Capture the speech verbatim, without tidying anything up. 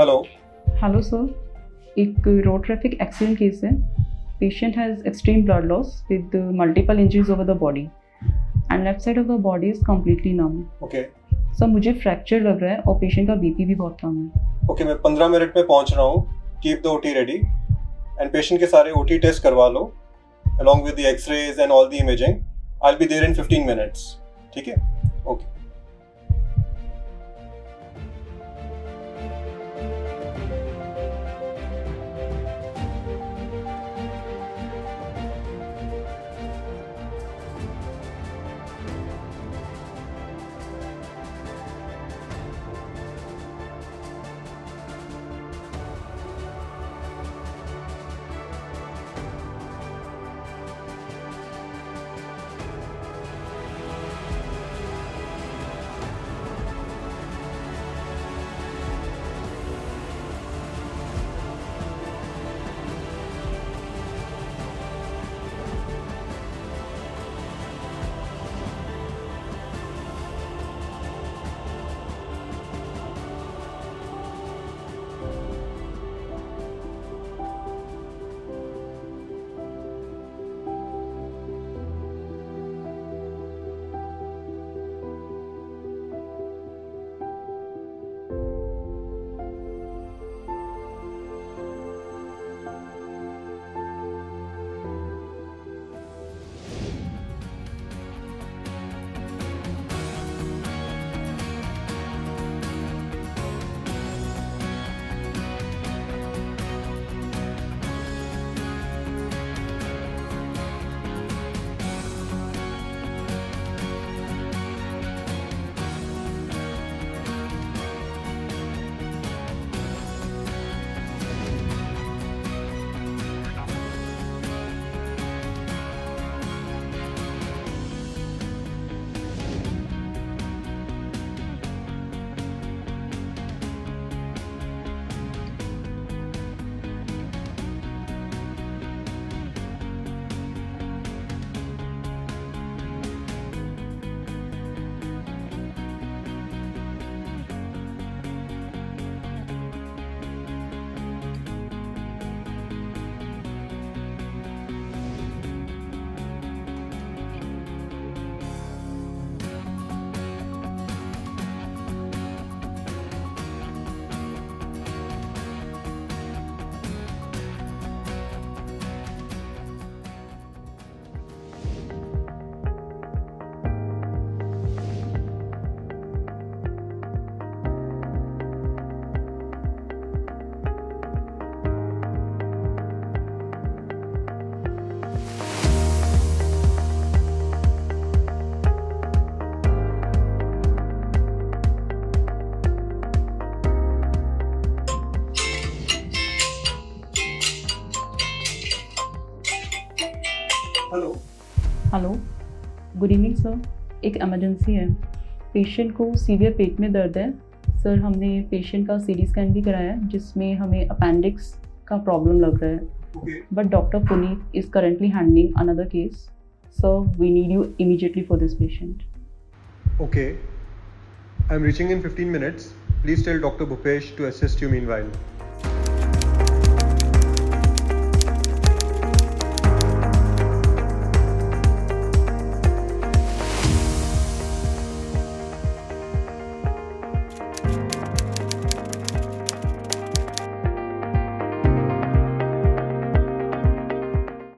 Hello. Hello, sir. एक road traffic accident case है. Patient has extreme blood loss with multiple injuries over the body, and left side of the body is completely numb. Okay. Sir, मुझे fracture लग रहा है और patient का B P भी बहुत कम है. Okay, मैं पंद्रह मिनट में पहुंच रहा हूँ. Keep the O T ready, and patient के सारे O T test करवा लो, along with the X-rays and all the imaging. I'll be there in fifteen minutes. ठीक है? Okay. Hello hello good evening sir. एक इमरजेंसी है. Patient को severe पेट में दर्द है. सर, हमने पेशेंट का सी डी स्कैन भी कराया है जिसमें हमें अपेंडिक्स का प्रॉब्लम लग रहा है. But doctor Puneet is currently handling another case. Sir, we need you immediately for this patient. Okay, I am reaching in fifteen minutes. Please tell doctor Bhupesh to assist you meanwhile.